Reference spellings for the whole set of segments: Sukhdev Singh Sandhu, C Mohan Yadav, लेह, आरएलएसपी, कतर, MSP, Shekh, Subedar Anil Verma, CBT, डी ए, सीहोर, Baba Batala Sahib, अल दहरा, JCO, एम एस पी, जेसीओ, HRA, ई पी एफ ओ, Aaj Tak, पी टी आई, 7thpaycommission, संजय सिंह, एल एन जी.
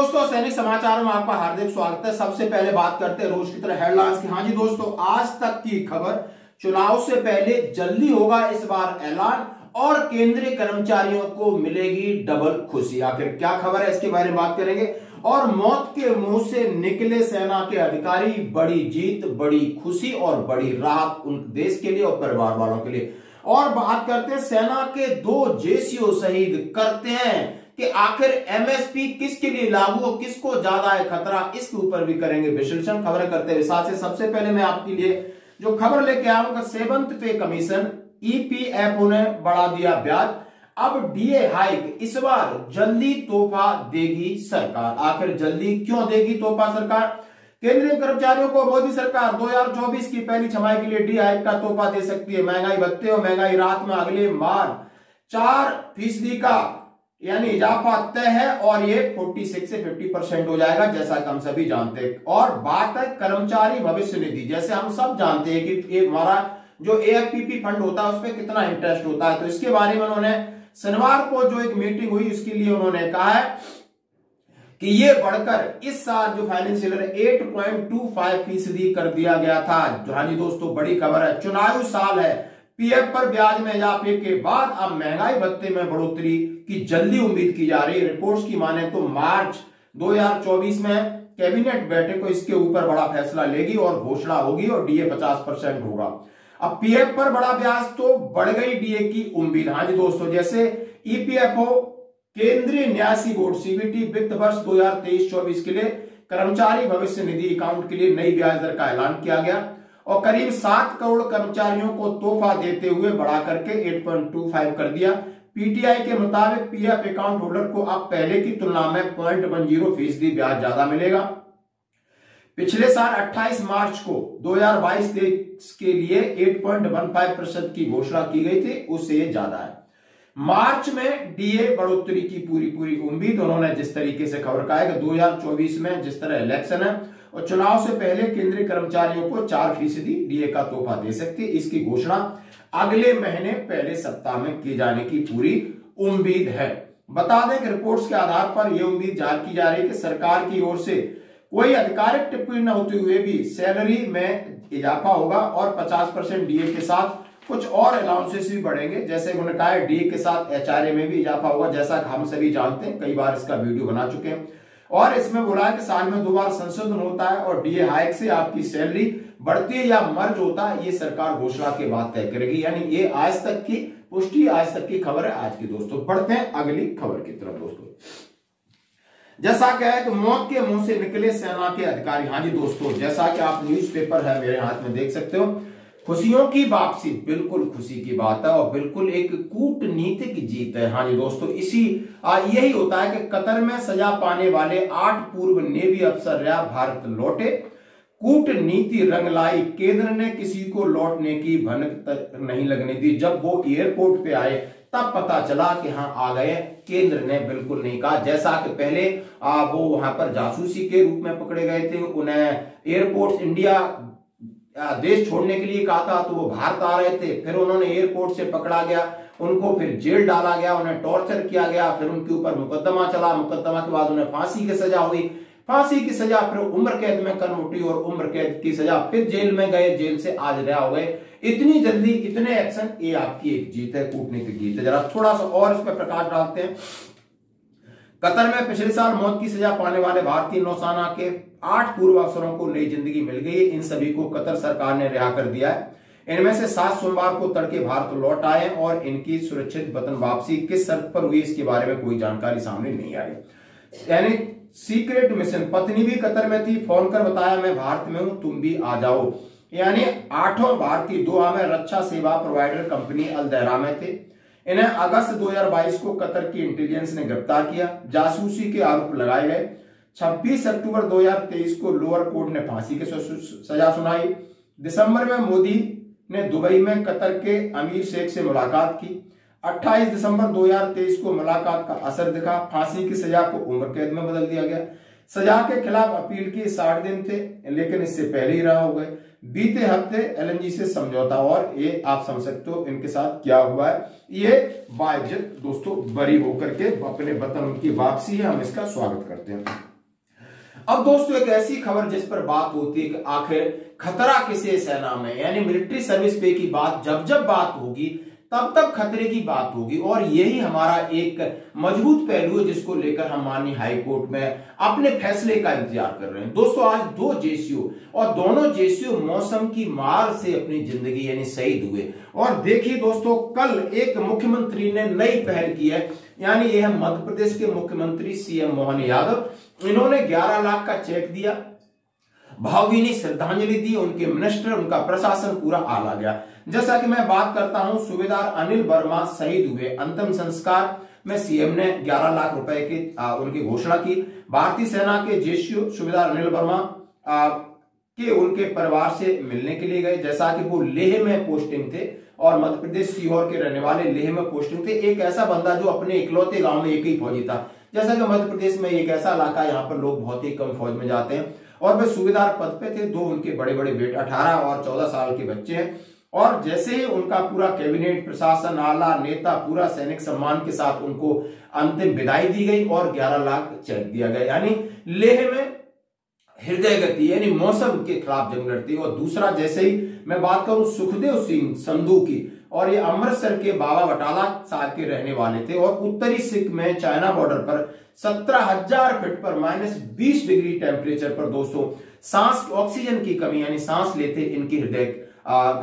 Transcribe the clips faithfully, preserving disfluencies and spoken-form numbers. दोस्तों सैनिक समाचार में आपका हार्दिक स्वागत है। सबसे पहले बात करते हैं रोज की तरह हेडलाइंस की। हाँ जी दोस्तों, आज तक की खबर, चुनाव से पहले जल्दी होगा इस बार ऐलान और केंद्रीय कर्मचारियों को मिलेगी डबल खुशी। आखिर क्या खबर है इसके बारे में बात करेंगे। और मौत के मुंह से निकले सेना के अधिकारी, बड़ी जीत, बड़ी खुशी और बड़ी राहत उन देश के लिए और परिवार वालों के लिए। और बात करते हैं सेना के दो जे सी ओ शहीद, करते हैं कि आखिर एम एस पी किसके लिए लागू और किसको ज्यादा है खतरा, इसके ऊपर भी करेंगे विश्लेषण। खबरें करते विस्तार से। सबसे पहले मैं आपके लिए जो खबर लेके आऊंगा, seventh pay commission ई पी एफ ओ ने बढ़ा दिया ब्याज, अब डी ए हाइक, इस बार जल्दी तोहफा देगी सरकार। आखिर जल्दी क्यों देगी तोहफा सरकार? केंद्रीय कर्मचारियों को मोदी सरकार दो हजार चौबीस की पहली छमाही के लिए डी हाइक का तोहफा दे सकती है। महंगाई भत्ते और महंगाई राहत में अगले माह चार फीसदी का यानी इजाफा तय है और ये छियालीस से पचास परसेंट हो जाएगा, जैसा कि हम सभी जानते हैं। और बात है कर्मचारी भविष्य निधि, जैसे हम सब जानते हैं कि ये हमारा जो A F P P fund होता है उसमें कितना इंटरेस्ट होता है, तो इसके बारे में उन्होंने शनिवार को जो एक मीटिंग हुई उसके लिए उन्होंने कहा है कि ये बढ़कर इस साल जो फाइनेंशियल ईयर आठ पॉइंट दो पाँच फीसदी कर दिया गया था। हाँ जी दोस्तों, बड़ी खबर है, चुनावी साल है, पी एफ पर ब्याज में इजाफे के बाद अब महंगाई भत्ते में बढ़ोतरी की जल्दी उम्मीद की जा रही है। रिपोर्ट्स की माने तो मार्च दो हजार चौबीस में कैबिनेट बैठक को इसके ऊपर बड़ा फैसला लेगी और घोषणा होगी और डी ए पचास परसेंट होगा। अब पी एफ पर बड़ा ब्याज तो बढ़ गई डी ए की उम्मीद। हाँ जी दोस्तों, जैसे ई पी एफ ओ केंद्रीय न्यासी बोर्ड सी बी टी वित्त वर्ष दो हजार तेईस चौबीस के लिए कर्मचारी भविष्य निधि अकाउंट के लिए नई ब्याज दर का ऐलान किया गया और करीब सात करोड़ कर्मचारियों को तोहफा देते हुए बढ़ा करके आठ पॉइंट दो पाँच कर दिया। पी टी आई के मुताबिक पी एफ अकाउंट होल्डर को अब पहले की तुलना में पॉइंट वन जीरो फीसदी ब्याज ज्यादा मिलेगा। पिछले साल अट्ठाईस मार्च को दो हजार बाईस तेईस के लिए आठ पॉइंट एक पाँच परसेंट की घोषणा की गई थी, उससे ज्यादा है। मार्च में डी ए बढ़ोतरी की पूरी पूरी उम्मीद। उन्होंने जिस तरीके से खबर कहा है कि दो हजार चौबीस में जिस तरह इलेक्शन है और चुनाव से पहले केंद्रीय कर्मचारियों को चार फीसदी डी ए का तोहफा दे सकती है, इसकी घोषणा अगले महीने पहले सप्ताह में किए जाने की पूरी उम्मीद है। बता दें कि रिपोर्ट्स के आधार पर यह उम्मीद जाहिर की जा रही है कि सरकार की ओर से कोई आधिकारिक टिप्पणी न होते हुए भी सैलरी में इजाफा होगा और पचास परसेंट डी ए के साथ कुछ और अलाउंसेस भी बढ़ेंगे। जैसे उन्होंने कहा है डी ए के साथ एच आर ए में भी इजाफा होगा, जैसा हम सभी जानते हैं, कई बार इसका वीडियो बना चुके हैं। और इसमें बोला है कि साल में दो बार संशोधन होता है और डी ए हाइक से आपकी सैलरी बढ़ती है या मर्ज होता है, ये सरकार घोषणा के बाद तय करेगी। यानी ये आज तक की पुष्टि, आज तक की खबर है आज की। दोस्तों बढ़ते हैं अगली खबर की तरफ। दोस्तों जैसा क्या है कि मौत के मुंह से निकले सेना के अधिकारी। हाँ जी दोस्तों, जैसा कि आप न्यूज पेपर है मेरे हाथ में देख सकते हो, खुशियों की वापसी, बिल्कुल खुशी की बात है और बिल्कुल एक कूटनीतिक जीत है। हाँ जी दोस्तों, इसी यही होता है कि कतर में सजा पाने वाले आठ पूर्व नेवी अफसर रिहा भारत लौटे, कूटनीति रंग लाई, केंद्र ने किसी को लौटने की भनक नहीं लगने दी। जब वो एयरपोर्ट पे आए तब पता चला कि हाँ आ गए, केंद्र ने बिल्कुल नहीं कहा। जैसा कि पहले आ, वो वहां पर जासूसी के रूप में पकड़े गए थे, उन्हें एयरपोर्ट इंडिया देश छोड़ने के लिए कहा था तो वो भारत आ रहे थे, फिर उन्होंने एयरपोर्ट से पकड़ा गया, उनको फिर जेल डाला गया, उन्हें टॉर्चर किया गया, फिर उनके ऊपर मुकदमा चला, मुकदमा के बाद उन्हें फांसी की सजा हुई, फांसी की सजा फिर उम्र कैद में कन्वर्टी और उम्र कैद की सजा, फिर जेल में गए, जेल से आज रिहा हो गए। इतनी जल्दी इतने एक्शन, ये आपकी एक जीत है, कूटनीतिक जीत है। जरा थोड़ा सा और इस पर प्रकाश डालते हैं। कतर में पिछले साल मौत की सजा पाने वाले भारतीय नौसेना के आठ पूर्व अफसरों को नई जिंदगी मिल गई है। इन सभी को कतर सरकार ने रिहा कर दिया है। इनमें से सात सोमवार को तड़के भारत लौट आए और इनकी सुरक्षित वतन वापसी किस शर्त पर हुई इसके बारे में कोई जानकारी सामने नहीं आई। यानी सीक्रेट मिशन, पत्नी भी कतर में थी, फोन कर बताया मैं भारत में हूं, तुम भी आ जाओ। यानी आठों भारतीय दोहा में रक्षा सेवा प्रोवाइडर कंपनी अल दहरा में थे। इन्हें अगस्त दो हजार बाईस को कतर की इंटेलिजेंस ने गिरफ्तार किया, जासूसी के आरोप लगाए गए। छब्बीस अक्टूबर दो हजार तेईस को लोअर कोर्ट ने फांसी की सजा सुनाई। दिसंबर में मोदी ने दुबई में कतर के अमीर शेख से मुलाकात की। अट्ठाईस दिसंबर दो हजार तेईस को मुलाकात का असर दिखा, फांसी की सजा को उम्र कैद में बदल दिया गया। सजा के खिलाफ अपील की साठ दिन थे लेकिन इससे पहले ही रहा हो गए। बीते हफ्ते एल एन जी से समझौता, और ये आप समझ सकते हो इनके साथ क्या हुआ है। ये बाइज्जत दोस्तों बरी होकर के अपने वतन की वापसी है, हम इसका स्वागत करते हैं। अब दोस्तों एक ऐसी खबर जिस पर बात होती है कि आखिर खतरा किसे सेना में यानी मिलिट्री सर्विस पे की बात जब जब बात होगी तब तब खतरे की बात होगी और यही हमारा एक मजबूत पहलू है जिसको लेकर हम माननीय हाईकोर्ट में अपने फैसले का इंतजार कर रहे हैं। दोस्तों आज दो जेसीओ और दोनों जेसीओ मौसम की मार से अपनी जिंदगी यानी शहीद हुए और देखिए दोस्तों कल एक मुख्यमंत्री ने नई पहल की है यानी यह मध्य प्रदेश के मुख्यमंत्री सी मोहन यादव, इन्होंने ग्यारह लाख का चेक दिया, भावभीनी श्रद्धांजलि दी, उनके मिनिस्टर उनका प्रशासन पूरा आला गया। जैसा कि मैं बात करता हूं सुबेदार अनिल वर्मा शहीद हुए, अंतिम संस्कार में सीएम ने ग्यारह लाख रुपए के आ, उनकी घोषणा की। भारतीय सेना के जेसीओ सुबेदार अनिल वर्मा आ, के उनके परिवार से मिलने के लिए गए। जैसा कि वो लेह में पोस्टिंग थे और मध्य प्रदेश सीहोर के रहने वाले, लेह में पोस्टिंग थे। एक ऐसा बंदा जो अपने इकलौते गांव में एक ही फौजी था। जैसा कि मध्य प्रदेश में एक ऐसा इलाका यहाँ पर लोग बहुत ही कम फौज में जाते हैं और वे सूबेदार पद पे थे। दो उनके बड़े बड़े बेटे अठारह और चौदह साल के बच्चे हैं और जैसे ही उनका पूरा कैबिनेट, प्रशासन, आला, नेता, पूरा सैनिक सम्मान के साथ उनको अंतिम विदाई दी गई और ग्यारह लाख चेक दिया गया। यानी लेह में हृदय गति यानी मौसम के खिलाफ जंग लड़ती है। और दूसरा जैसे ही मैं बात करूं सुखदेव सिंह संधू की, और ये अमृतसर के बाबा बटाला साहब के रहने वाले थे और उत्तरी सिख में चाइना बॉर्डर पर सत्रह हजार फीट पर माइनस बीस डिग्री टेम्परेचर पर दोस्तों सांस, ऑक्सीजन की कमी यानी सांस लेते इनकी हृदय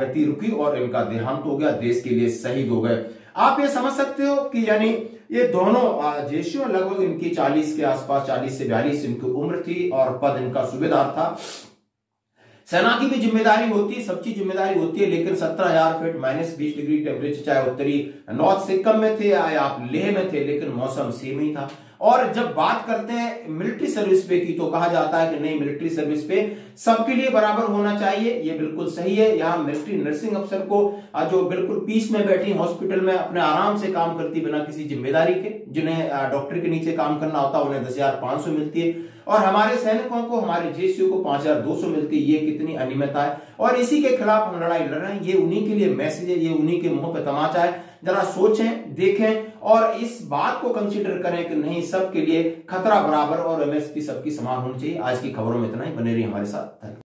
गति रुकी और इनका देहांत हो गया, देश के लिए शहीद हो गए। आप ये समझ सकते हो कि यानी ये दोनों जेसीओ लगभग इनकी चालीस के आसपास, चालीस से बयालीस इनकी उम्र थी और पद इनका सूबेदार था। सेना की भी जिम्मेदारी होती है, सबकी जिम्मेदारी होती है, लेकिन सत्रह हजार फीट माइनस बीस डिग्री टेम्परेचर, चाहे उत्तरी नॉर्थ सिक्किम में थे या आप लेह में थे, लेकिन मौसम सेम ही था। और जब बात करते हैं मिलिट्री सर्विस पे की तो कहा जाता है कि नहीं, मिलिट्री सर्विस पे सबके लिए बराबर होना चाहिए। ये बिल्कुल सही है। यहाँ मिलिट्री नर्सिंग अफसर को जो बिल्कुल पीस में बैठी हॉस्पिटल में अपने आराम से काम करती बिना किसी जिम्मेदारी के, जिन्हें डॉक्टर के नीचे काम करना होता, उन्हें दस हजार पांच सौ मिलती है और हमारे सैनिकों को, हमारे जेसीओ को पांच हजार दो सौ मिलती है। ये कितनी अनियमितता है और इसी के खिलाफ हम लड़ाई लड़ रहे हैं। ये उन्हीं के लिए मैसेज है, ये उन्हीं के मुंह पे तमाचा है। जरा सोचें, देखें और इस बात को कंसीडर करें कि नहीं, सबके लिए खतरा बराबर और एमएसपी सबकी समान होनी चाहिए। आज की खबरों में इतना ही, बने रहिए हमारे साथ।